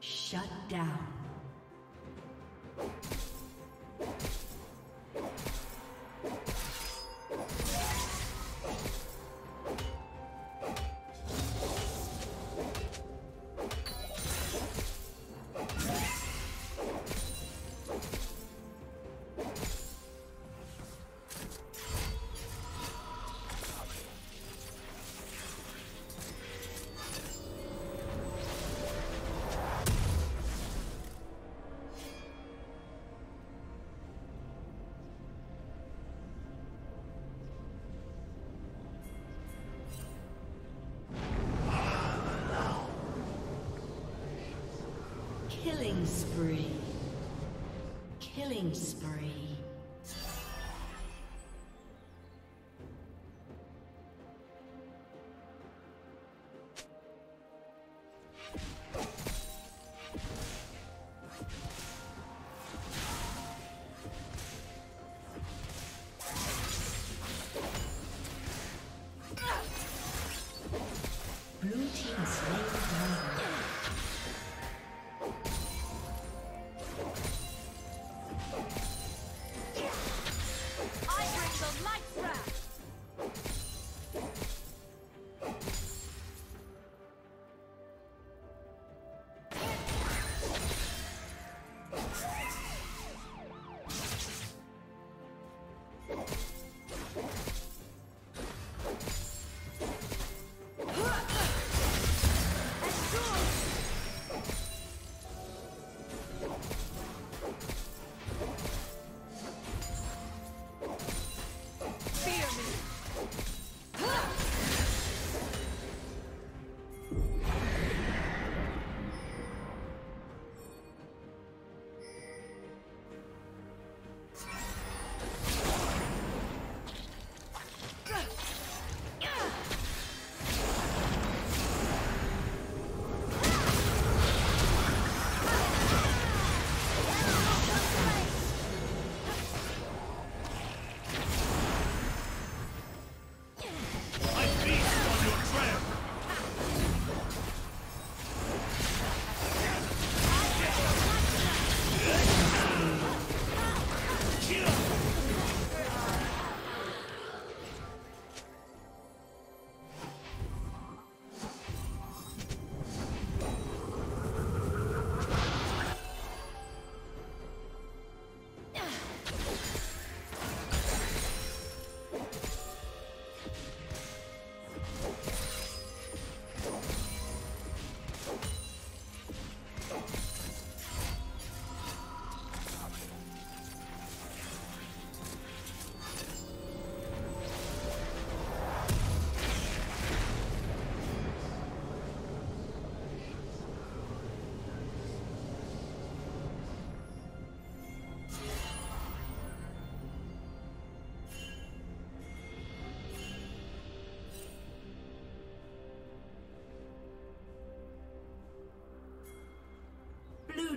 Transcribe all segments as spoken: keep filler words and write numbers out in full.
Shut down. Killing spree. Killing spree. Blue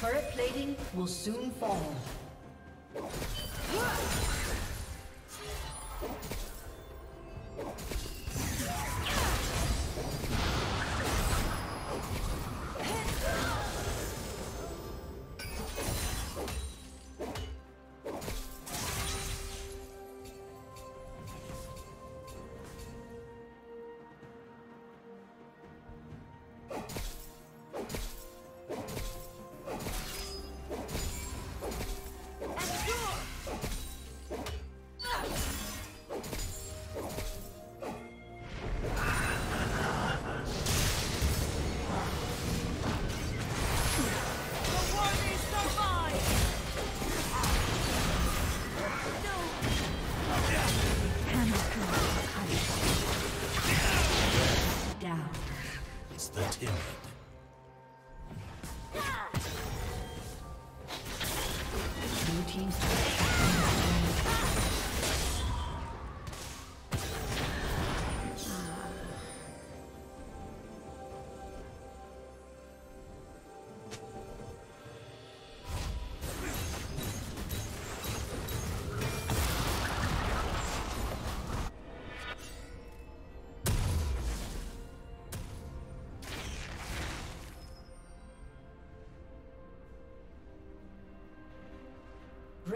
Turret plating will soon fall. team's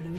Blue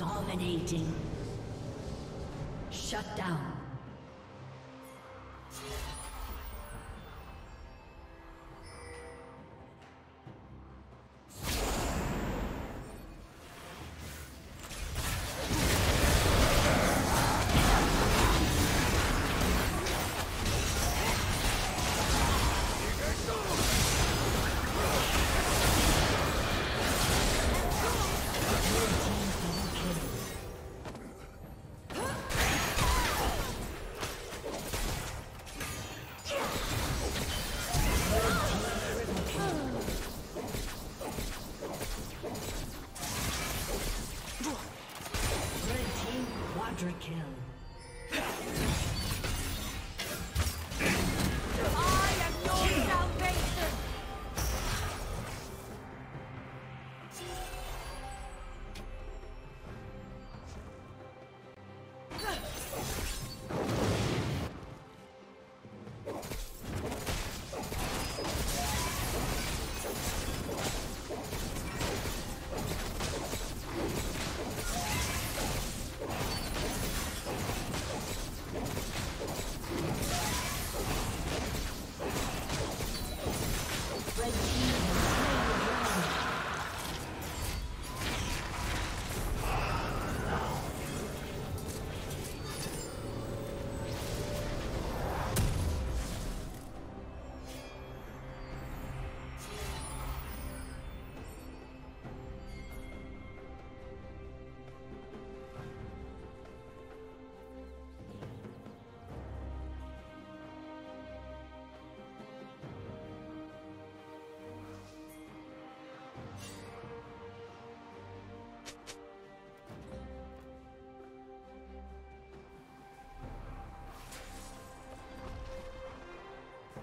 Dominating. Shut down.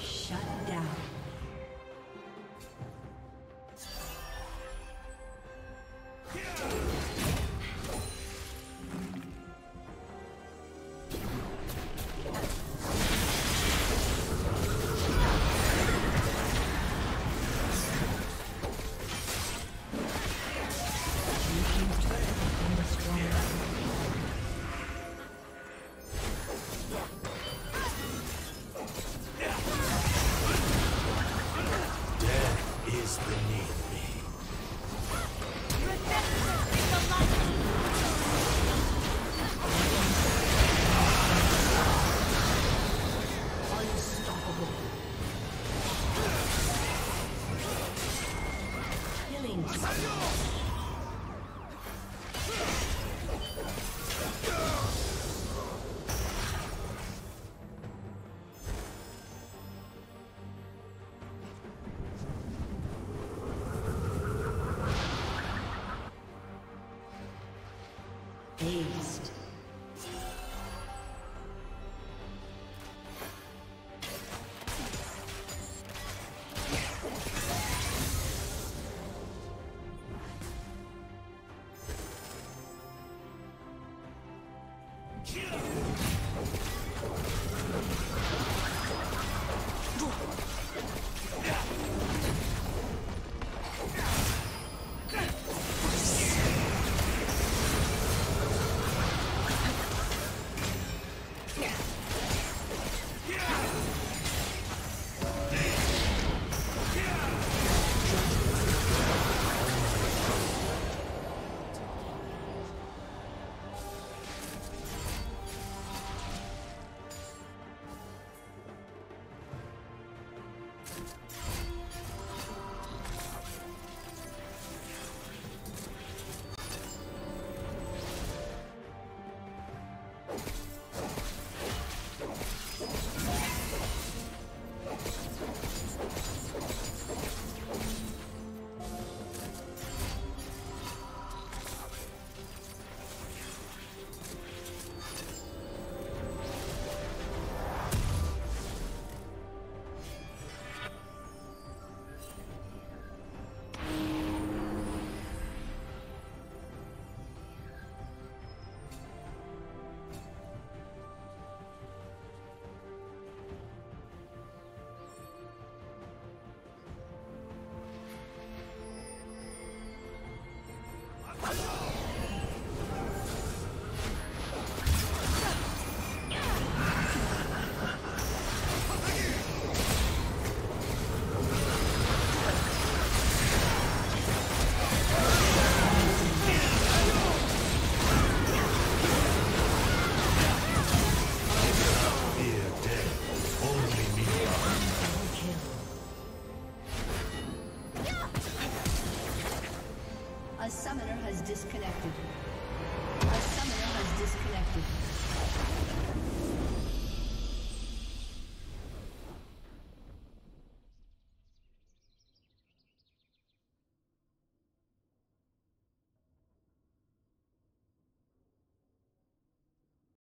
Shut down. Aced. A summoner has disconnected.